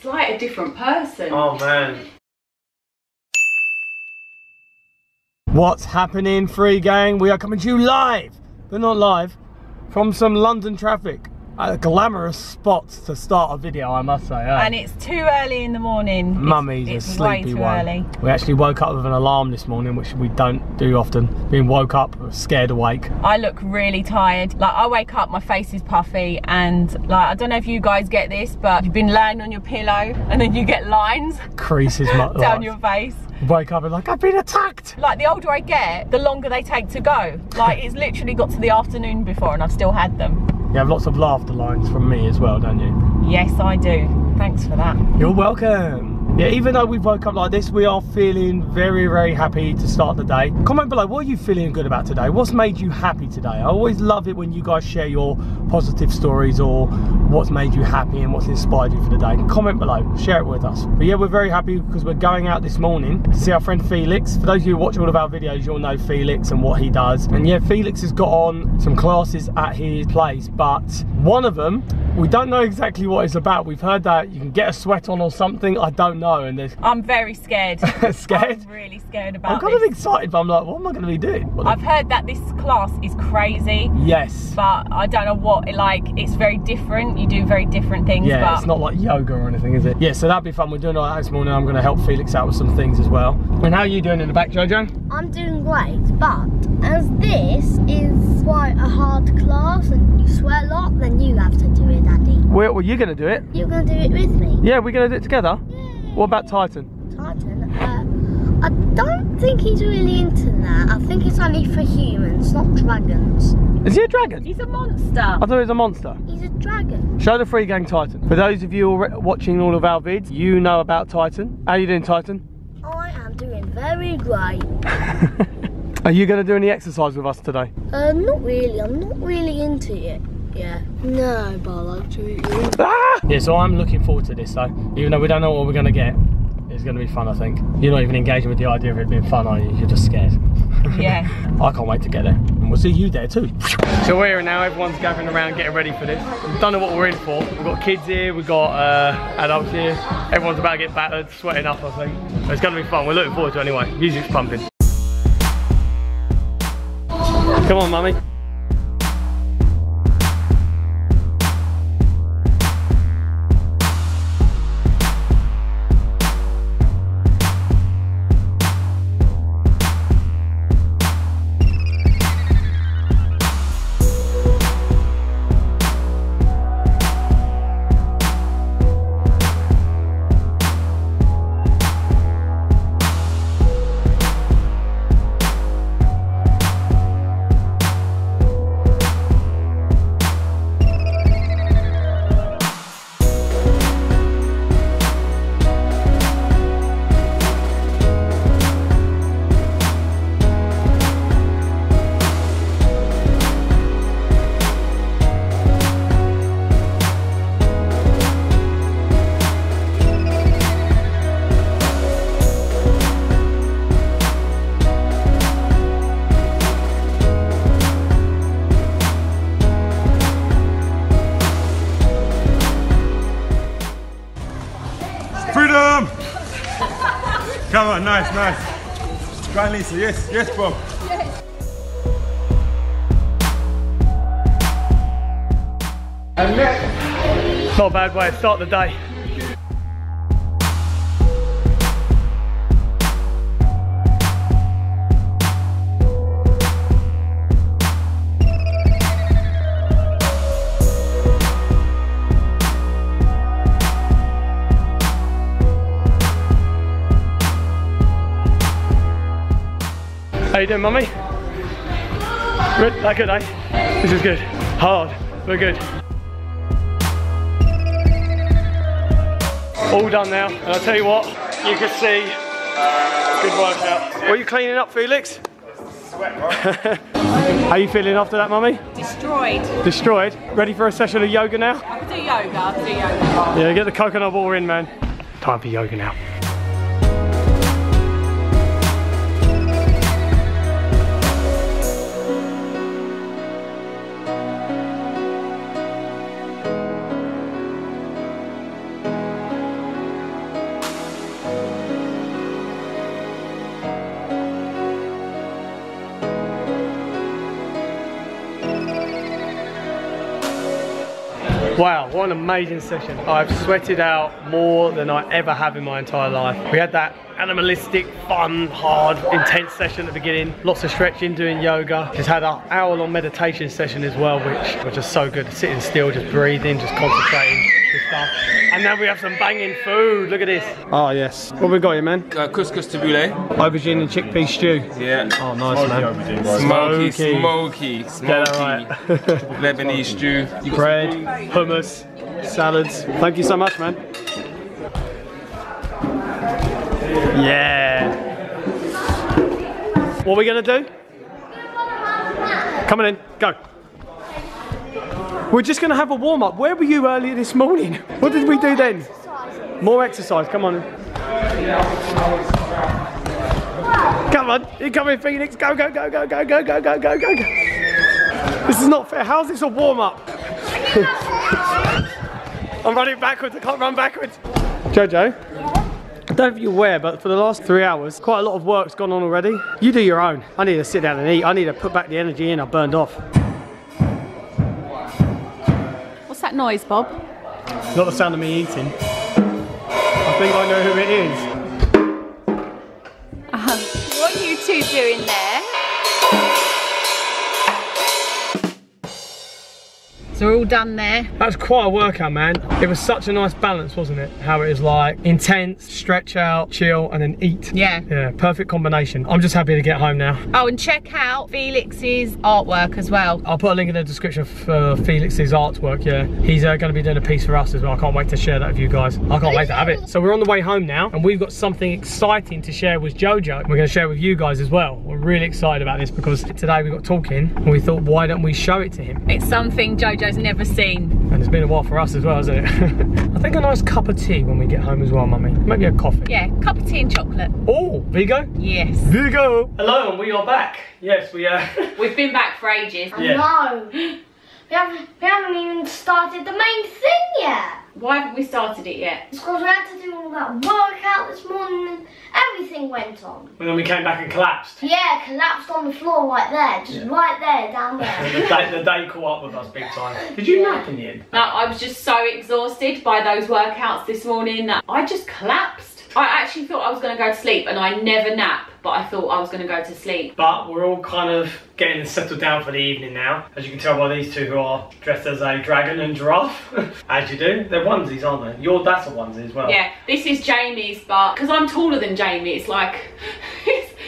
It's like a different person. Oh man. What's happening, FreeGang? We are coming to you live, but not live, from some London traffic. A glamorous spot to start a video, I must say. And it's too early in the morning. Mummy's a sleepy one. Early. We actually woke up with an alarm this morning, which we don't do often. Being woke up, scared awake. I look really tired. Like, I wake up, my face is puffy, and like, I don't know if you guys get this, but you've been laying on your pillow, and then you get lines. Creases down your face. Wake up and like, I've been attacked. Like, the older I get, the longer they take to go. Like, it's literally got to the afternoon before, and I've still had them. You have lots of laughter lines from me as well, don't you? Yes, I do. Thanks for that. You're welcome. Yeah, even though we've woke up like this, we are feeling very, very happy to start the day. Comment below, what are you feeling good about today? What's made you happy today? I always love it when you guys share your positive stories or what's made you happy and what's inspired you for the day. Comment below, share it with us. But yeah, we're very happy because we're going out this morning to see our friend Felix. For those of you who watch all of our videos, you'll know Felix and what he does. And yeah, Felix has got on some classes at his place, but one of them, we don't know exactly what it's about. We've heard that you can get a sweat on or something. I don't know. And there's... I'm very scared. Scared? I'm really scared about this. I'm kind of excited, but I'm like, what am I going to be doing? I've heard that this class is crazy. Yes. But I don't know what, like, it's very different. You do very different things. Yeah, but... it's not like yoga or anything, is it? Yeah, so that'd be fun. We're doing all that this morning. I'm going to help Felix out with some things as well. And how are you doing in the back, Jojo? I'm doing great, but as this is quite a hard class and you sweat a lot, then you have to do it. Daddy. Well, you're going to do it. You're going to do it with me. Yeah, we're going to do it together. Yay. What about Titan? Titan? I don't think he's really into that. I think it's only for humans, not dragons. Is he a dragon? He's a monster. I thought he was a monster. He's a dragon. Show the FreeGang Titan. For those of you watching all of our vids, you know about Titan. How are you doing, Titan? I am doing very great. Are you going to do any exercise with us today? Not really. I'm not really into it. Yeah. No, but I like to eat you. Ah! Yeah, so I'm looking forward to this though. Even though we don't know what we're going to get, it's going to be fun, I think. You're not even engaging with the idea of it being fun, are you? You're just scared. Yeah. I can't wait to get there. And we'll see you there too. So we're here now, everyone's gathering around getting ready for this. We don't know what we're in for. We've got kids here, we've got adults here. Everyone's about to get battered, sweating up, I think. So it's going to be fun. We're looking forward to it anyway. Music's pumping. Come on, Mummy. Come on, nice, nice. Try and Lisa, yes, yes, Bob. Yes. And next. Not a bad way to start the day. How you doing, Mummy? That good, eh? This is good. Hard, we're good. All done now, and I'll tell you what, you can see, good workout. What are you cleaning up, Felix? Sweat, right? How you feeling after that, Mummy? Destroyed. Destroyed? Ready for a session of yoga now? I can do yoga, I can do yoga. Yeah, get the coconut water in, man. Time for yoga now. Wow, what an amazing session. I've sweated out more than I ever have in my entire life. We had that animalistic, fun, hard, intense session at the beginning. Lots of stretching, doing yoga. Just had an hour-long meditation session as well, which was just so good. Sitting still, just breathing, just concentrating with stuff. And now we have some banging food. Look at this. Oh, yes. What have we got here, man? Couscous tabbouleh. Aubergine and chickpea stew. Yeah. Oh, nice, man. Smoky, smoky, smoky. Right. Lebanese stew. Bread, hummus, salads. Thank you so much, man. Yeah. What are we gonna do? Come on in, go. We're just gonna have a warm up. Where were you earlier this morning? What did we do then? More exercise, come on. Come on, you're coming, Felix. Go, go, go, go, go, go, go, go, go, go. This is not fair. How's this a warm up? I'm running backwards, I can't run backwards. Jojo? I don't know if you're aware, but for the last 3 hours, quite a lot of work's gone on already. You do your own. I need to sit down and eat. I need to put back the energy in I burned off. What's that noise, Bob? It's not the sound of me eating. I think I know who it is. What are you two doing there? So we're all done there. That was quite a workout, man. It was such a nice balance, wasn't it? How it is like intense, stretch out, chill, and then eat. Yeah. Yeah, perfect combination. I'm just happy to get home now. Oh, and check out Felix's artwork as well. I'll put a link in the description for Felix's artwork, yeah. He's going to be doing a piece for us as well. I can't wait to share that with you guys. I can't wait to have it. So we're on the way home now, and we've got something exciting to share with Jojo. We're going to share with you guys as well. We're really excited about this because today we got talking, and we thought, why don't we show it to him? It's something Jojo never seen. And it's been a while for us as well, hasn't it? I think a nice cup of tea when we get home as well, Mummy. Maybe a coffee. Yeah, cup of tea and chocolate. Oh, Vigo? Yes. Vigo! Hello, and we are back. Yes, we are. We've been back for ages. Yeah. No. We haven't even started the main thing yet. Why haven't we started it yet? It's because we had to do all that workout this morning. Everything went on. And then we came back and collapsed. Yeah, collapsed on the floor right there. Just right there, down there. the day caught up with us big time. Did you nap in the end? No, I was just so exhausted by those workouts this morning that I just collapsed. I actually thought I was going to go to sleep, and I never nap. But I thought I was going to go to sleep. But we're all kind of getting settled down for the evening now. As you can tell by these two who are dressed as a dragon and giraffe. As you do. They're onesies, aren't they? Your dad's a onesie as well. Yeah, this is Jamie's, but because I'm taller than Jamie, it's like...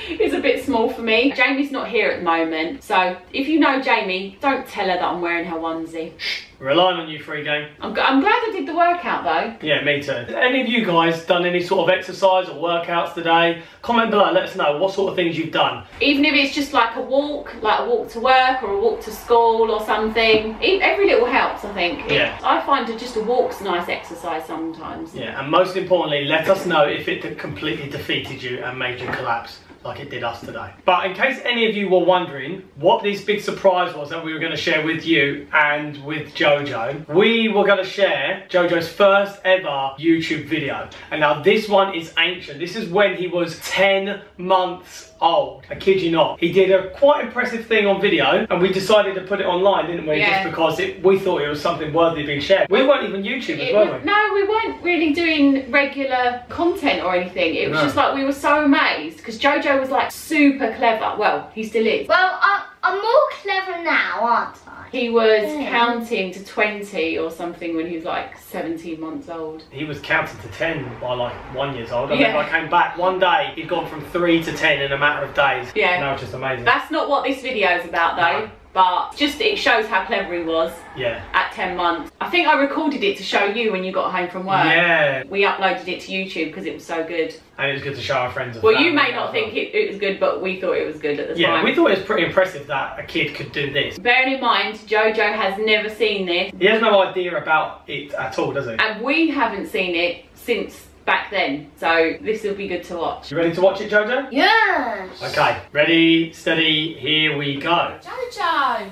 It's a bit small for me. Jamie's not here at the moment, so if you know Jamie, don't tell her that I'm wearing her onesie. Relying on you, FreeGang. I'm glad I did the workout though. Yeah, me too. Any of you guys done any sort of exercise or workouts today? Comment below, let us know what sort of things you've done. Even if it's just like a walk to work or a walk to school or something. Every little helps, I think. Yeah. I find that just a walk's a nice exercise sometimes. Yeah, and most importantly, let us know if it completely defeated you and made you collapse. Like it did us today. But in case any of you were wondering what this big surprise was that we were going to share with you and with Jojo, we were going to share Jojo's first ever YouTube video. And now this one is ancient. This is when he was 10 months old. I kid you not. He did a quite impressive thing on video, and we decided to put it online, didn't we? Yeah. Just because we thought it was something worthy of being shared. We weren't even YouTubers, were we? No, we weren't really doing regular content or anything. It was just like we were so amazed because Jojo was like super clever. Well, he still is. Well, I'm more clever now, aren't I? He was counting to 20 or something when he was like 17 months old. He was counting to 10 by like 1 year old. And then I came back one day, he'd gone from 3 to 10 in a matter of days. Yeah. And that was just amazing. That's not what this video is about though. No. But just it shows how clever he was. Yeah. At 10 months. I think I recorded it to show you when you got home from work. Yeah. We uploaded it to YouTube because it was so good. And it was good to show our friends. Well, you may not think it was good, but we thought it was good at the time. Yeah, we thought it was pretty impressive that a kid could do this. Bearing in mind, Jojo has never seen this. He has no idea about it at all, does he? And we haven't seen it since back then. So this will be good to watch. You ready to watch it, Jojo? Yes. Okay. Ready, steady, here we go. Jojo.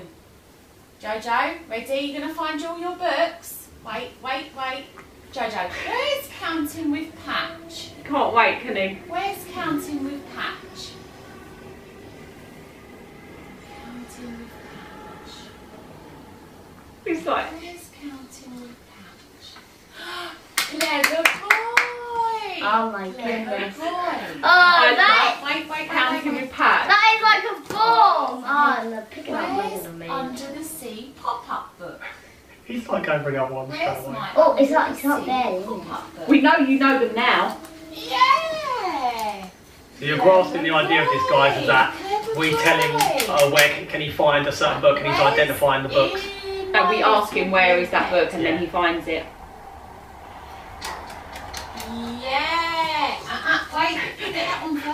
Jojo, ready? You're going to find all your books. Wait, wait, wait. Jojo, where's Counting with Patch? Can't wait, can he? Where's Counting with Patch? Counting with Patch. He's like... Where's Counting with Patch? Oh my goodness. Oh, that is like a ball. Oh, and the picking up one's amazing. Under the Sea pop-up book. He's like opening up one straight away. Oh, it's up there. Isn't it? We know you know them now. Yeah. So you're grasping the idea of this, guys, is that we tell him where can he find a certain book, and he's identifying the books. That we ask him where is that book, and then he finds it. Yeah.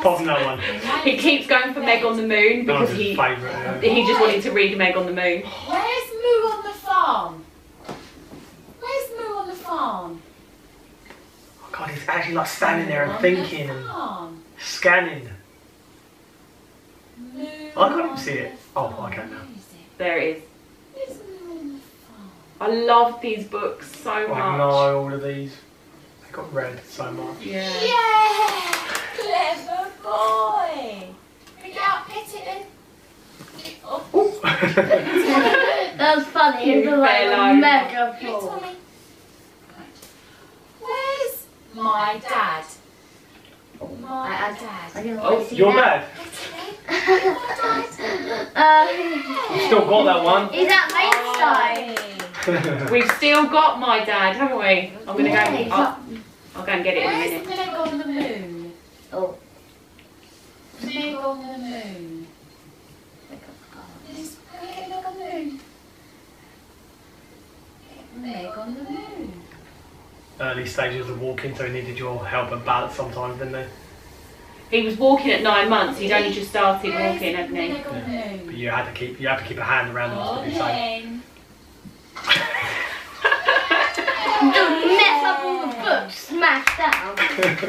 Pop that one. He keeps going for Meg on the Moon because he just wanted to read Meg on the Moon. Where's Moo on the Farm? Where's Moo on the Farm? Oh God, he's actually like standing there and thinking and scanning. Moo I can't see it. Oh, I can now. There it is. I love these books so much. I know all of these. They got read so much. Yeah. Yeah! Clever boy! Can we get out pitting? Oh. That was funny. It was like a mega ball. Where's my dad? My dad. Oh, your dad? You've still got that one. He's at Mainstein. We've still got my dad, haven't we? I'm going to go. I'll go and get it in a minute. Where's Meg on the Moon? Oh. Meg on the Moon. Meg on the Moon. Meg on the Moon. Early stages of walking, so he needed your help and balance sometimes, didn't he? He was walking at 9 months. He'd only just started walking, hadn't he? Yeah. But you had to keep. You had to keep a hand around him to do so. Don't mess up all the books, smash down.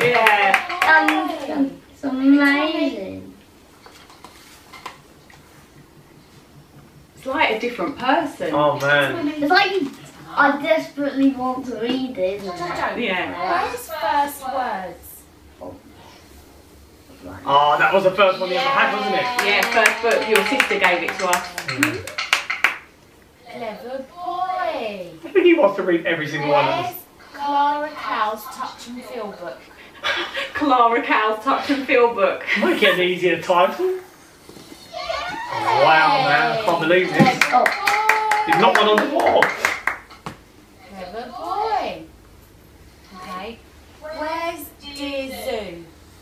Yeah. It's amazing. It's like a different person. Oh man. It's like I desperately want to read this. Yeah. Those first words. Oh, that was the first one you ever had, wasn't it? Yeah, first book. Your sister gave it to us. Mm. Clever boy. I think he wants to read every single one of us. Clara Cow's Touch and Feel Book. Clara Cow's Touch and Feel Book. Might get an easier title. Yay. Oh, wow, man, I can't believe this. He's not one on the wall. Clever boy. Okay. Where's Dear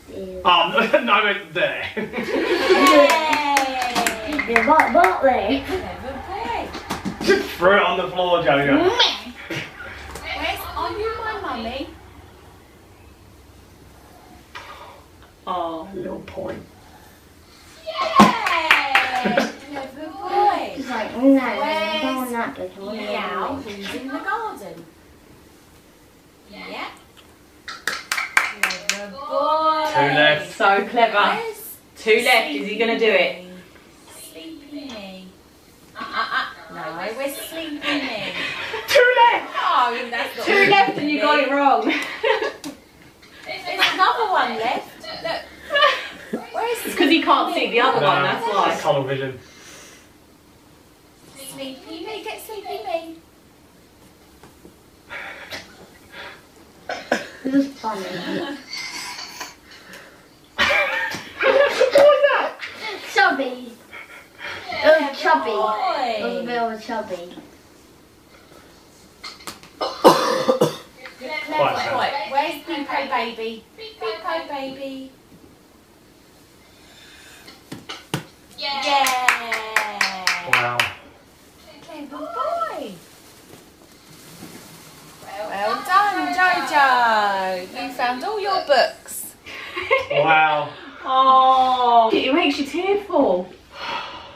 Zoo? Oh, no, it's there. Yay. You're right, Bartley. Clever boy. Just threw it on the floor, Jojo. Where's Are You My Mummy? Oh, little point. Yeah! Good boy. He's like, no, I don't want that book. Meow, who's in the garden? Yeah. Good boy. 2 left. So clever. 2 left. Is he going to do it? No, we're sleeping in. 2 left! Oh, that's not 2 left and you got it wrong. There's another one left. Look. It's because he can't see the other one, that's why. It's tunnel vision. Sleepy me, get sleepy me. This is funny. What was that? Chubby. Oh, chubby. Boy. A little bit of a chubby. Quite. Where's Peepo Baby? Peepo Baby. Yeah. Wow. Okay, boy. Well done, Jojo. You found all your books. Wow. Oh. It makes you tearful.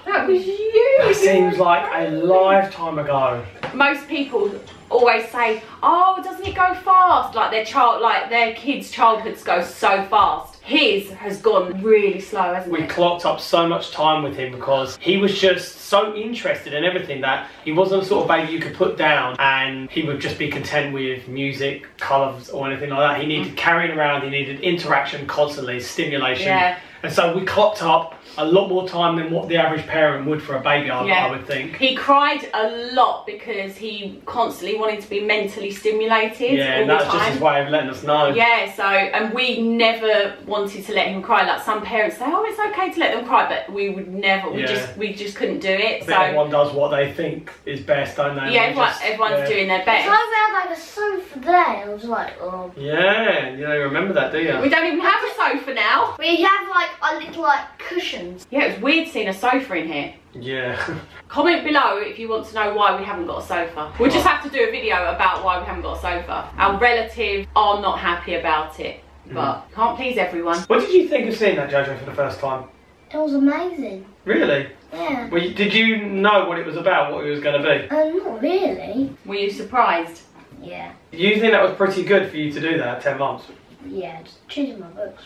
That was you. That seems like a lifetime ago. Most people always say, "Oh, doesn't it go fast?" Like their kids' childhoods go so fast. His has gone really slow, hasn't it? We clocked up so much time with him because he was just so interested in everything that he wasn't the sort of baby you could put down and he would just be content with music, colours or anything like that. He needed carrying around, he needed interaction constantly, stimulation. Yeah. And so we clocked up a lot more time than what the average parent would for a baby, I would think. He cried a lot because he constantly wanted to be mentally stimulated. Yeah, and that's just his way of letting us know. Yeah, so, and we never wanted to let him cry. Like some parents say, oh, it's okay to let them cry, but we would never, we just couldn't do it. So everyone does what they think is best, don't they? Yeah, everyone's doing their best. So I had like a sofa there, it was like, oh. Yeah, you don't remember that, do you? We don't even have a sofa now. We have like a little like cushions. Yeah, it was weird seeing a sofa in here. Yeah. Comment below if you want to know why we haven't got a sofa. We'll just have to do a video about why we haven't got a sofa. Our relatives are not happy about it, but can't please everyone. What did you think of seeing that, Jojo, for the first time? It was amazing. Really? Yeah. Well, did you know what it was about, what it was going to be? Not really. Were you surprised? Yeah. You think that was pretty good for you to do that at 10 months? Yeah, just choosing my books.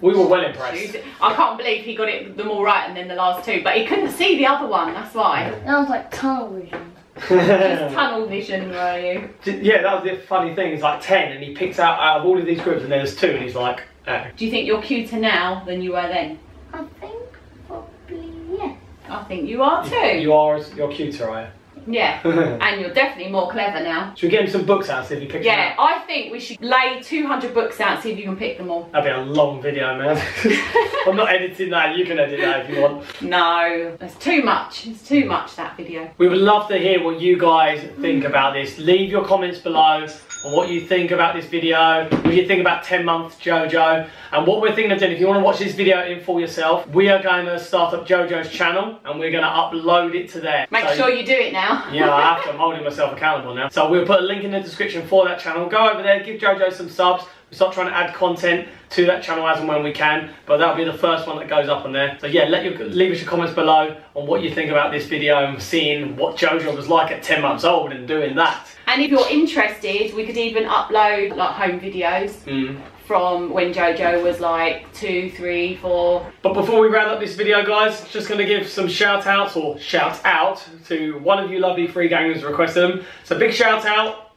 We were well impressed. I can't believe he got it them all right and then the last two, but he couldn't see the other one, that's why. That was like tunnel vision. Just tunnel vision, were you? Yeah, that was the funny thing. It's like 10 and he picks out of all of these groups and there's two and he's like, oh. Do you think you're cuter now than you were then? I think probably, yeah. I think you are too. You're cuter, are you? Yeah, and you're definitely more clever now. Should we get him some books out, see if he picks them out? Yeah, I think we should lay 200 books out, see if you can pick them all. That'd be a long video, man. I'm not editing that, you can edit that if you want. No, that's too much. It's too much, that video. We would love to hear what you guys think about this. Leave your comments below on what you think about this video, what you think about 10-month Jojo, and what we're thinking of doing. If you want to watch this video in full yourself, we are going to start up Jojo's channel and we're going to upload it to there. Make sure you do it now. Yeah, I have to. I'm holding myself accountable now. So we'll put a link in the description for that channel. Go over there, give Jojo some subs. We'll start trying to add content to that channel as and when we can, but that'll be the first one that goes up on there. So yeah, leave us your comments below on what you think about this video and seeing what Jojo was like at 10 months old and doing that. And if you're interested, we could even upload like home videos from when Jojo was like 2, 3, 4. But before we round up this video, guys, just going to give some shout outs or shout out to one of you lovely FreeGangers requested them. So big shout out,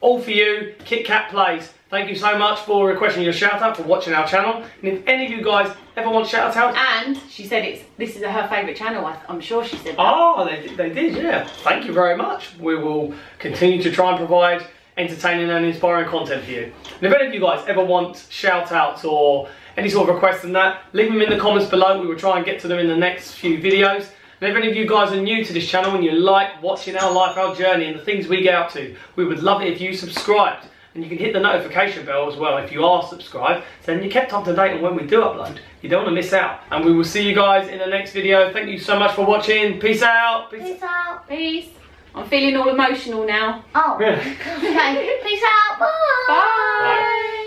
all for you, Kit Kat Place. Thank you so much for requesting your shout out, for watching our channel. And if any of you guys ever want shout outs, and she said this is her favourite channel, I'm sure she said that. Oh, they did, yeah. Thank you very much. We will continue to try and provide entertaining and inspiring content for you. And if any of you guys ever want shout outs or any sort of requests and that, leave them in the comments below. We will try and get to them in the next few videos. And if any of you guys are new to this channel and you like watching our life, our journey and the things we get up to, we would love it if you subscribed. And you can hit the notification bell as well if you are subscribed, so then you're kept up to date on when we do upload. You don't want to miss out. And we will see you guys in the next video. Thank you so much for watching. Peace out. Peace, peace out. Peace. I'm feeling all emotional now. Oh. Yeah. Okay. Peace out. Bye. Bye. Bye.